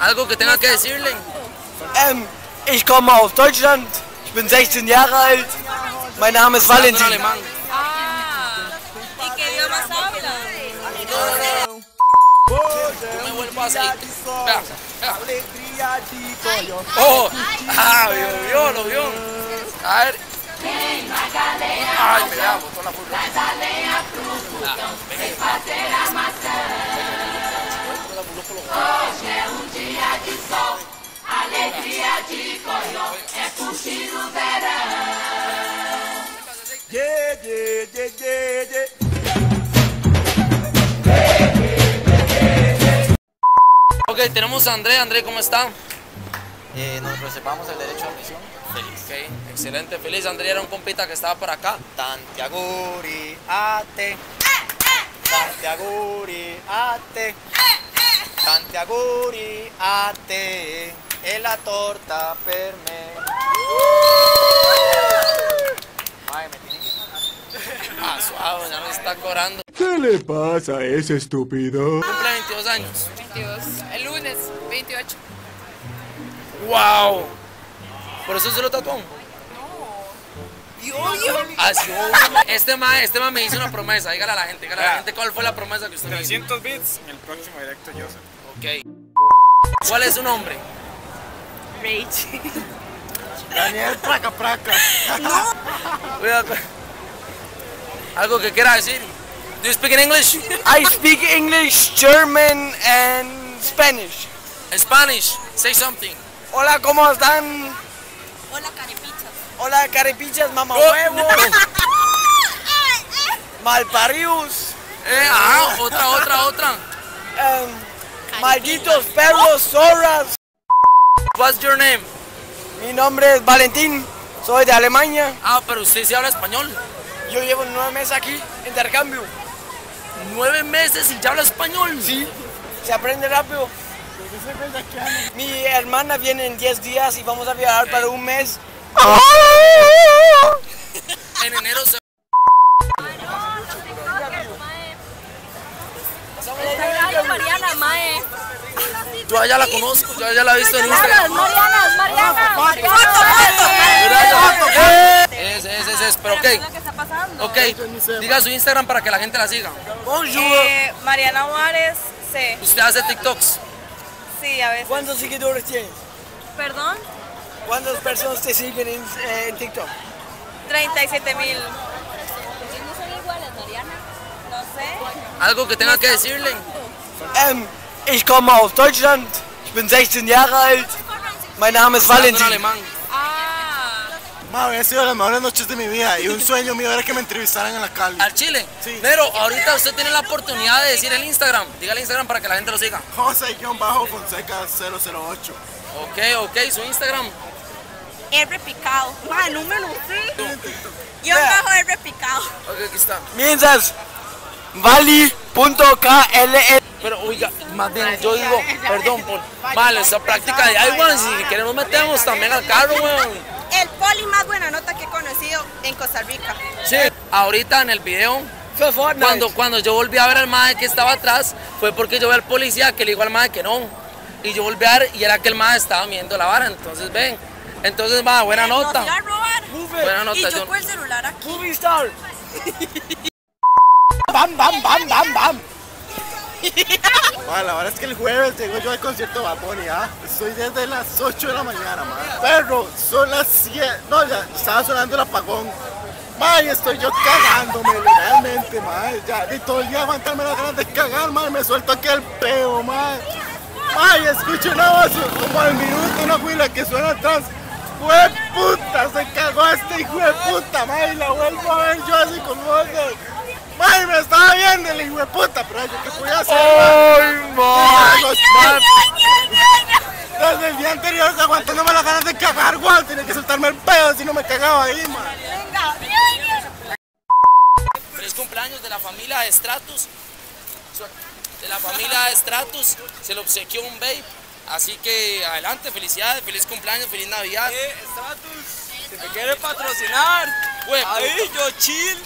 Algo que tenga que decirle. Ich komme aus Deutschland, ich bin 16 Jahre alt, mein Name ist Valentin. ¿Y qué idioma hablan? Me vuelvo así. ¡Oh! ¡Ah! ¡Vio, lo vio! A ver. ¡Ay, me da! Botó la pulga. Alegria de coió, é curtir o verão. Yeah, yeah, yeah, yeah, yeah. Ok, tenemos a André. André, ¿cómo está? Nos reservamos el derecho a admisión. Feliz. Okay, excelente, feliz. André era un compita que estaba por acá. Tantiaguri, ate. Tantiaguri, ate. Tantiaguri, ate. En la torta perme. Ay, me tiene que ganar. Ah, suave, ya me está corando. ¿Qué le pasa a ese estúpido? Cumple 22 años. 22. El lunes, 28. ¡Wow! ¿Por eso se lo tatuó? No. ¡Dios! Así, este ma me hizo una promesa. Dígale a la gente, cuál fue la promesa que usted me hizo. 300 bits en el próximo directo, José. Ok. ¿Cuál es su nombre? Rage. Daniel, praca, praca. No. Algo que quiera decir. Do you speak in English? I speak English, German and Spanish. Spanish, say something. Hola, ¿cómo están? Hola, carepichas. Hola, carepichas, mamahuevos. No. Malparidos. Otra. Malditos perros, zorras. What's your name? Mi nombre es Valentín, soy de Alemania. Ah, pero usted sí habla español. Yo llevo 9 meses aquí, intercambio. 9 meses y ya habla español. Sí, se aprende rápido. Mi hermana viene en 10 días y vamos a viajar para un mes. En enero se... Mariana, mae. Yo allá la conozco, yo allá la he visto en Instagram. Mariana. Es, pero ok. Ok, diga su Instagram para que la gente la siga. Mariana Juárez, C. ¿Usted hace TikToks? Sí, a veces. ¿Cuántos seguidores tienes? ¿Perdón? ¿Cuántas personas te siguen en TikTok? 37,000. ¿No son iguales, Mariana? No sé. ¿Algo que tenga que decirle? Ich komme aus Deutschland, ich bin 16 Jahre alt, mein Name ist Valentin. Había sido las mejores noches de mi vida y un sueño mío era que me entrevistaran en la calle. ¿Al Chile? Sí. Pero ahorita usted tiene la oportunidad de decir el Instagram. Diga el Instagram para que la gente lo siga. José-John Bajo Fonseca008. Ok, su Instagram. John-Rpikado. Más el número, sí. John-Rpikado. Ok, aquí está. Mientras, vali.kl. Pero oiga, más bien, yo digo, perdón por mal esa práctica de igual, si queremos metemos también al carro, weón. El poli más buena nota que he conocido en Costa Rica. Sí, ahorita en el video, cuando yo volví a ver al mae que estaba atrás, fue porque yo vi al policía que le dijo al mae que no. Y yo volví a ver y era que el mae estaba viendo la vara, entonces ven. Entonces, mae, buena nota. Nos iba a robar. Buena nota. Y yo con el celular aquí. Movie Star. Bam, bam, bam, bam, bam. La verdad es que el jueves llego yo al concierto de Baboni, ¿ah? Soy desde las 8 de la mañana, man. Pero son las 7. No, ya estaba sonando el apagón. Man, estoy yo cagándome realmente, man. Ya, y todo el día aguantarme las ganas de cagar, man. Me suelto aquí el peo, man. Man, escucho una voz como al minuto, una huila que suena atrás. ¡Jue puta! Se cagó este hijo de puta, man. Y la vuelvo a ver yo así con voz de... ¡Ay, me estaba viendo el hijo de puta! Pero yo qué podía hacer. ¡Ay, madre! Desde el día anterior aguantándome las ganas de cagar, guau. Tenía que soltarme el pedo si no me cagaba ahí, man. Venga. Feliz cumpleaños de la familia de Stratus. Se le obsequió un vape. Así que adelante, felicidades, feliz cumpleaños, feliz Navidad. Stratus, si te quiere patrocinar, ahí yo chill.